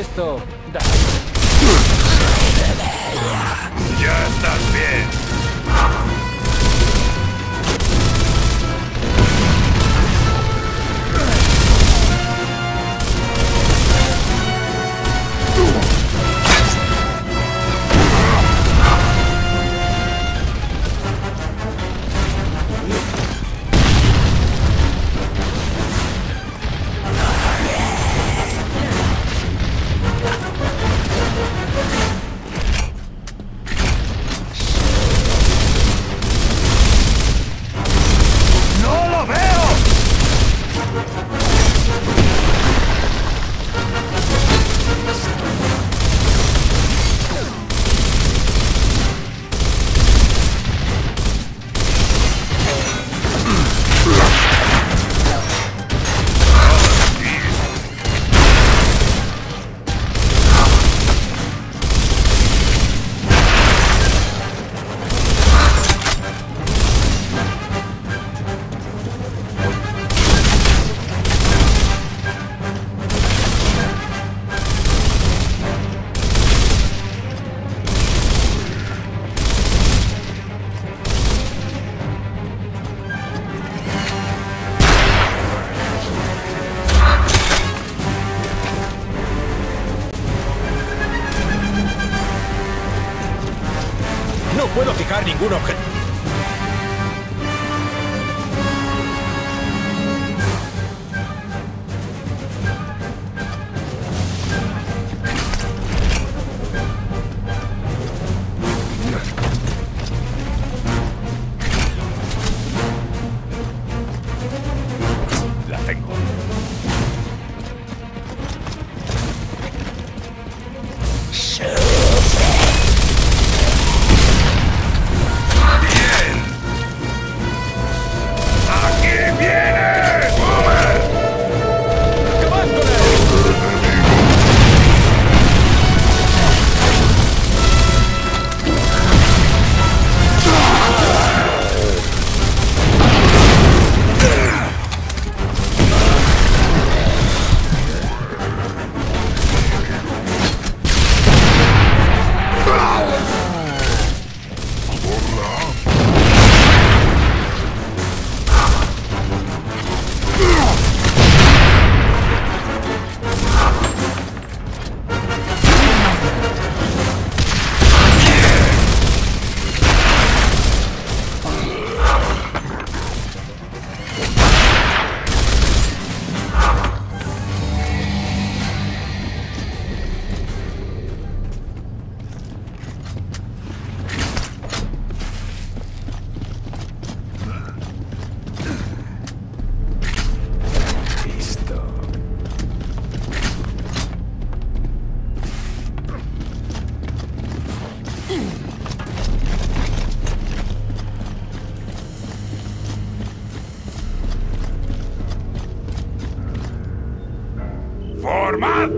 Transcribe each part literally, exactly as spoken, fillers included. Esto, da. Ya estás bien. Ningún objeto. La tengo. Sure. Yeah. ¡Informad!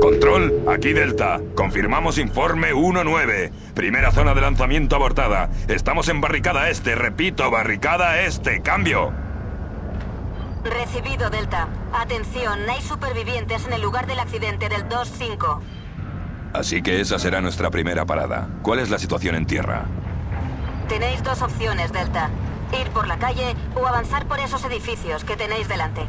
Control, aquí Delta. Confirmamos informe uno nueve. Primera zona de lanzamiento abortada. Estamos en barricada este. Repito, barricada este. Cambio. Recibido, Delta. Atención, no hay supervivientes en el lugar del accidente del dos cinco. Así que esa será nuestra primera parada. ¿Cuál es la situación en tierra? Tenéis dos opciones, Delta. Ir por la calle o avanzar por esos edificios que tenéis delante.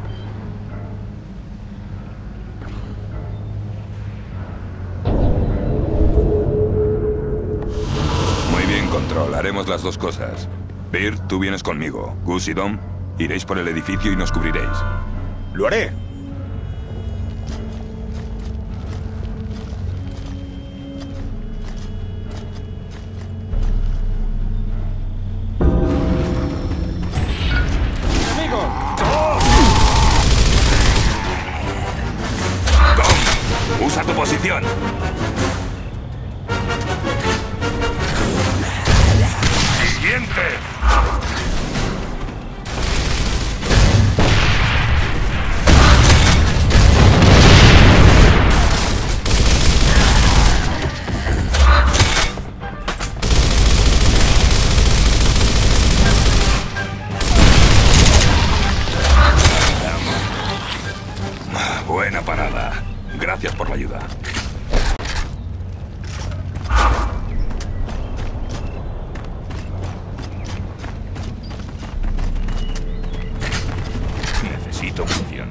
Muy bien, Control. Haremos las dos cosas. Beer, tú vienes conmigo. Gus y Dom, iréis por el edificio y nos cubriréis. ¡Lo haré! ¡Usa tu posición! ¡Siguiente! Buena parada. Gracias por la ayuda. Necesito munición.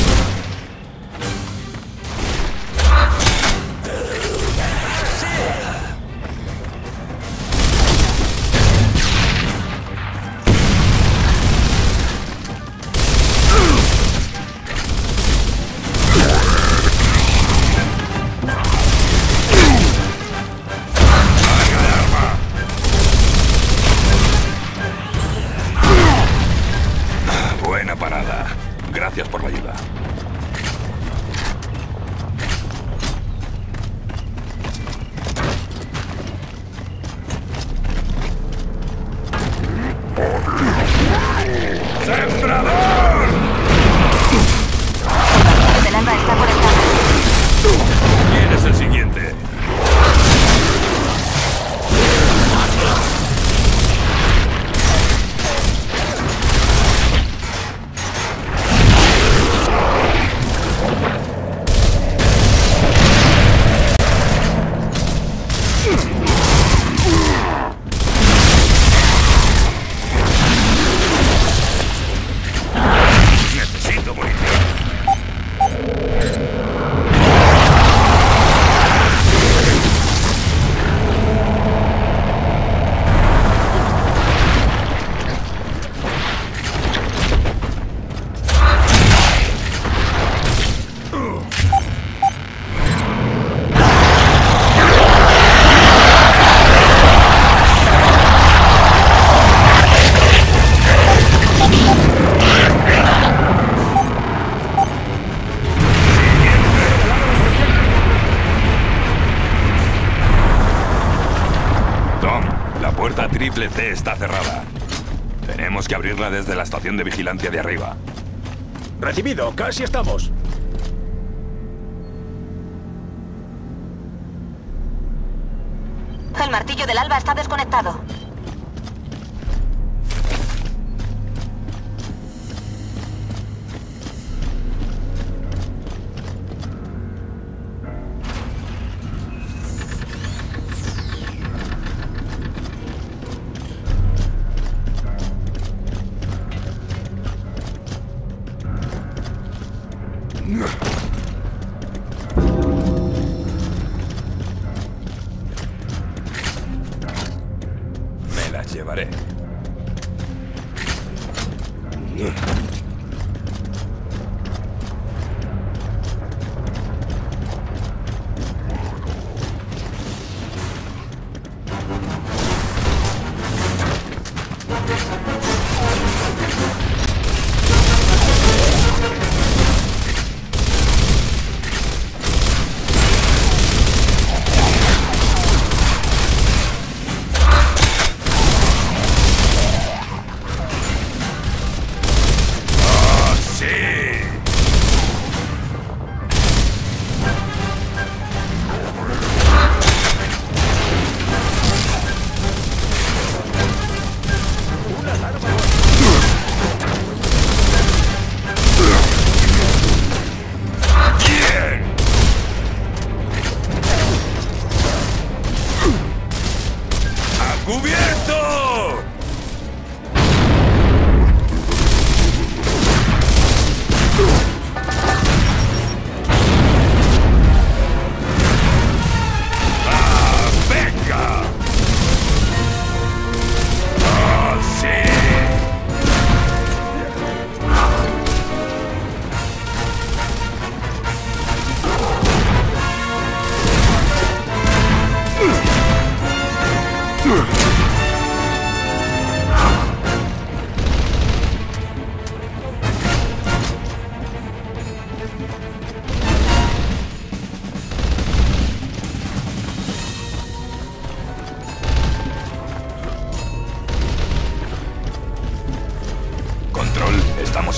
Triple C está cerrada. Tenemos que abrirla desde la estación de vigilancia de arriba. Recibido, casi estamos. El martillo del alba está desconectado.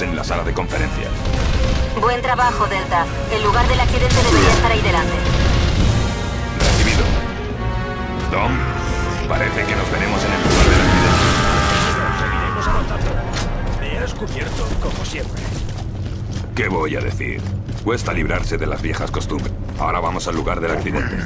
En la sala de conferencias. Buen trabajo, Delta. El lugar del accidente debería estar ahí delante. Recibido. Tom, parece que nos veremos en el lugar del accidente. Seguiremos avanzando. Me has cubierto, como siempre. ¿Qué voy a decir? Cuesta librarse de las viejas costumbres. Ahora vamos al lugar del accidente.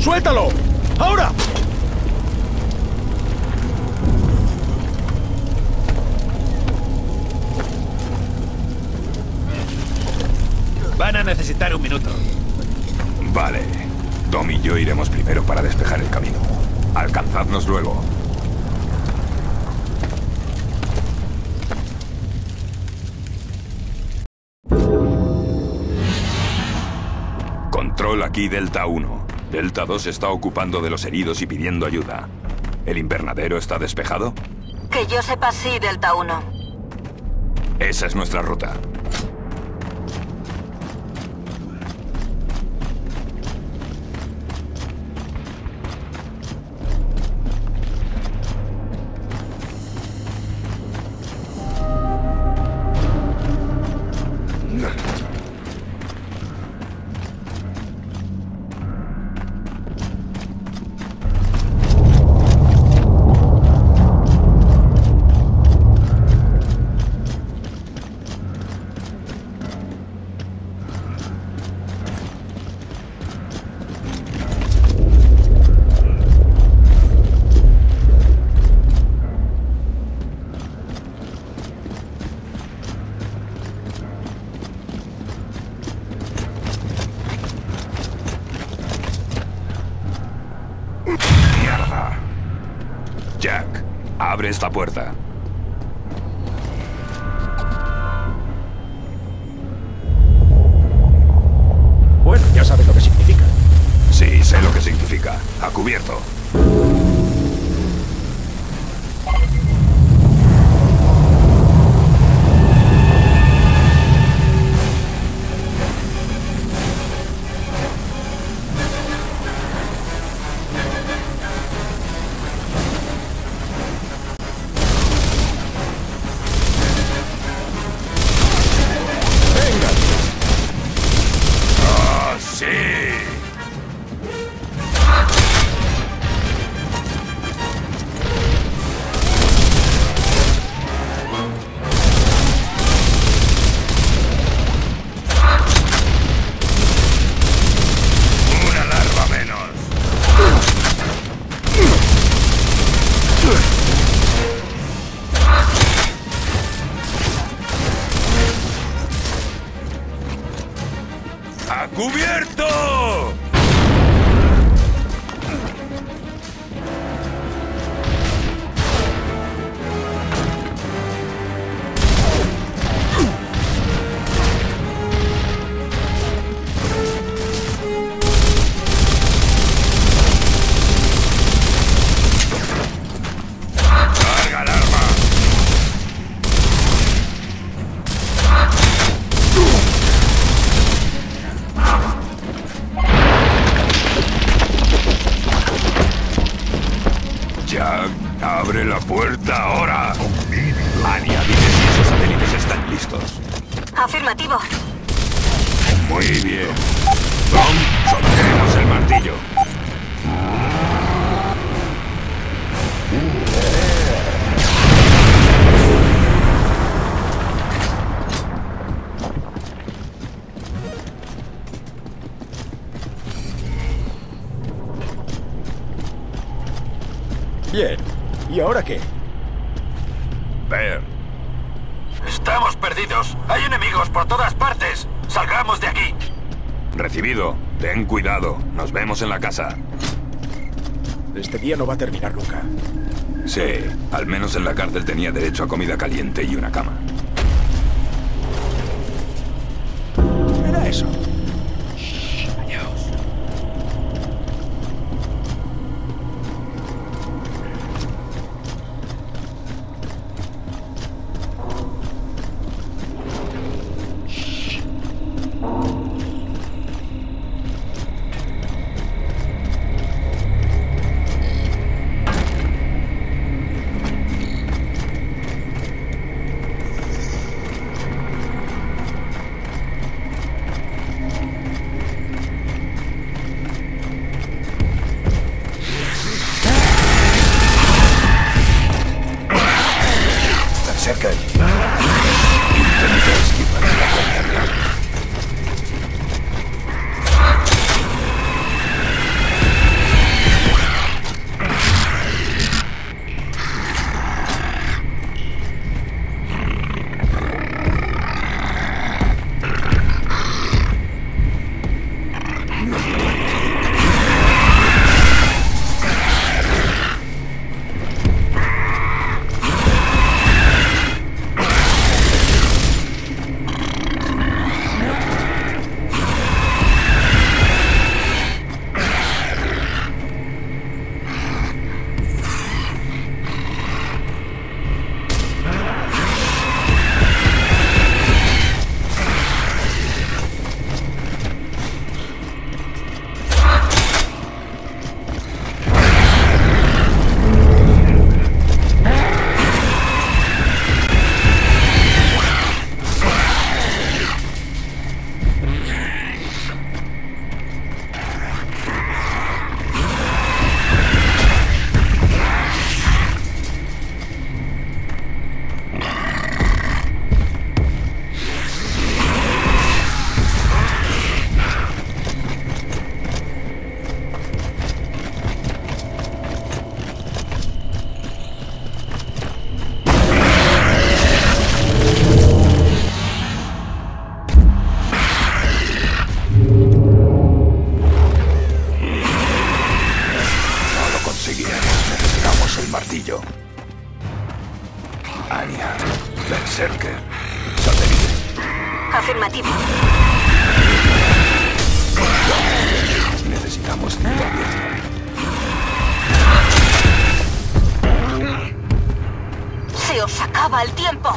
¡Suéltalo! ¡Ahora! Van a necesitar un minuto. Vale. Tom y yo iremos primero para despejar el camino. Alcanzadnos luego. Control, aquí Delta uno. Delta dos se está ocupando de los heridos y pidiendo ayuda. ¿El invernadero está despejado? Que yo sepa, sí, Delta uno. Esa es nuestra ruta. Abre esta puerta. Bueno, ya sabes lo que significa. Sí, sé lo que significa. A cubierto. ¡Cubierto! ¡Abre la puerta ahora! Anya, dime si esos satélites están listos. Afirmativo. Muy bien. Tom, soltaremos el martillo. Bien. ¿Y ahora qué? Ver. Estamos perdidos. Hay enemigos por todas partes. Salgamos de aquí. Recibido. Ten cuidado. Nos vemos en la casa. Este día no va a terminar nunca. Sí. Al menos en la cárcel tenía derecho a comida caliente y una cama. ¿Qué era eso? Afirmativo. Necesitamos cinta abierta. Se os acaba el tiempo.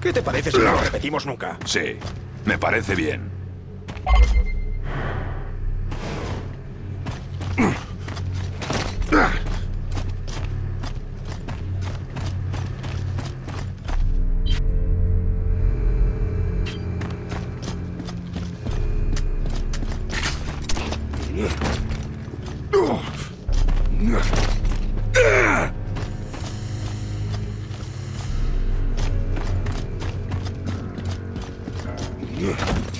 ¿Qué te parece si no lo repetimos nunca? Sí, me parece bien. Yeah.